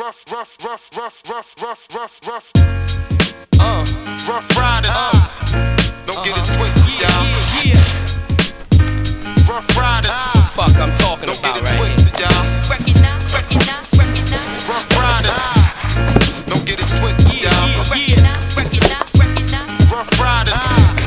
rough. Rough Riders. Don't get it twisted, y'all. Yeah. Rough Riders. Fuck I'm talking don't about right twisted, here. Don't get it twisted, y'all. Rough Riders. Don't get it twisted, y'all. Rough Riders.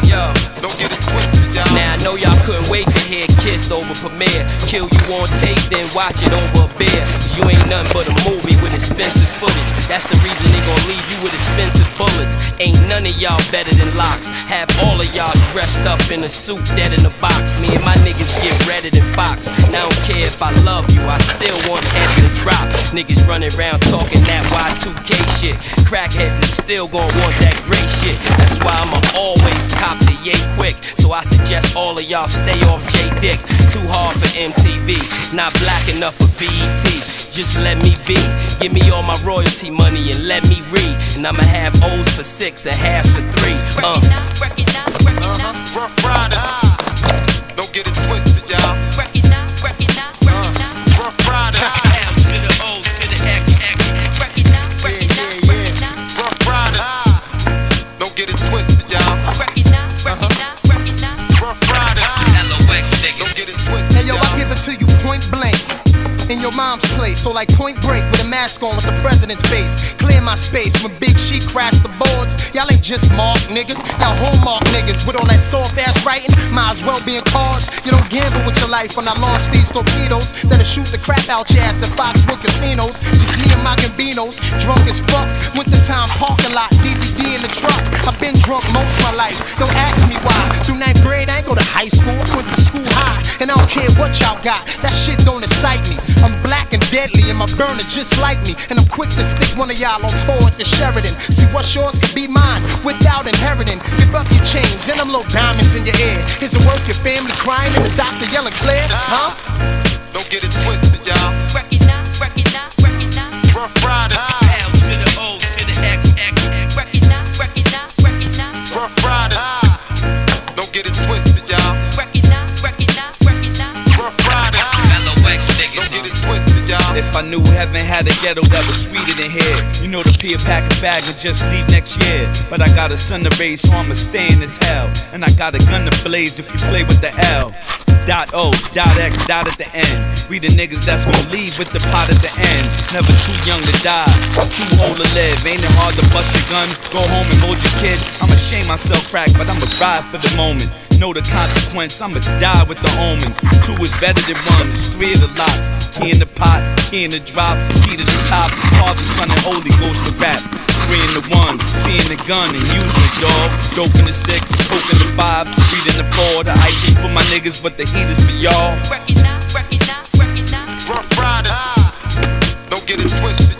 Yo. Don't get it twisted, y'all. Now I know y'all couldn't wait to hear Kiss over Premiere. Kill you on tape, then watch it over a beer. You ain't nothing but a movie with expensive footage. That's the reason they gon' leave you with expensive bullets. Ain't none of y'all better than locks. Have all of y'all dressed up in a suit, dead in a box. Me and my niggas get redder than Fox. And I don't care if I love you, I still want the head to drop. Niggas running around talking that Y2K shit. Crackheads is still gon' want that gray shit. That's why I'ma always cop the yay quick. So I suggest all of y'all stay off J Dick. Too hard for MTV, not black enough for BET. Just let me be, give me all my royalty money and let me read. And I'ma have O's for 6 and halves for 3. Rough Riders, don't get it twisted, y'all. Rough Riders, L to the O to the XX. Yeah. Rough Riders, don't get it twisted, y'all. Rough Riders, don't get it twisted. Hey yo, I give it to you point blank. In your mom's place, so like Point Break with a mask on with the president's face. Clear my space when Big She crashed the boards. Y'all ain't just mark niggas, y'all hallmark niggas. With all that soft ass writing, might as well be in cards. You don't gamble with your life when I launch these torpedoes that'll shoot the crap out your ass at Foxwood casinos. Just me and my Gambinos, drunk as fuck. Wintertime parking lot, DVD in the truck. I've been drunk most of my life, don't ask me why. Through 9th grade, I ain't go to high school, I went to school high. And I don't care what y'all got, that shit don't excite me. I'm black and deadly and my burner just like me. And I'm quick to stick one of y'all on tour at the Sheridan. See what's yours could be mine without inheriting. Give up your chains and them little diamonds in your ear. Is it worth your family crying and the doctor yelling clear? Huh? Don't get it twisted, y'all. Recognize Rough Riders. L to the O to the XX. Recognize Rough Riders. Don't get it twisted, y'all. Recognize Rough Riders. Don't get it twisted, y'all. If I knew heaven had a ghetto that was sweeter than here, you know the Peter Packard bag would just leave next year. But I got a son to raise, so I'ma stay in this hell. And I got a gun to blaze if you play with the L. .O.X. at the end. We the niggas that's gonna leave with the pot at the end. Never too young to die, too old to live. Ain't it hard to bust your gun, go home and mold your kid. I'ma shame myself crack, but I'ma ride for the moment. Know the consequence, I'ma die with the omen. 2 is better than 1, it's 3 of the lots. Key in the pot, key in the drop, key to the top. Father, Son, and Holy Ghost to rap. 3 in the 1, seeing the gun and using the dog. Dope in the 6, coke in the 5, weed in the 4. The ice is for my niggas, but the heat is for y'all. Recognize, Rough Riders. Don't get it twisted.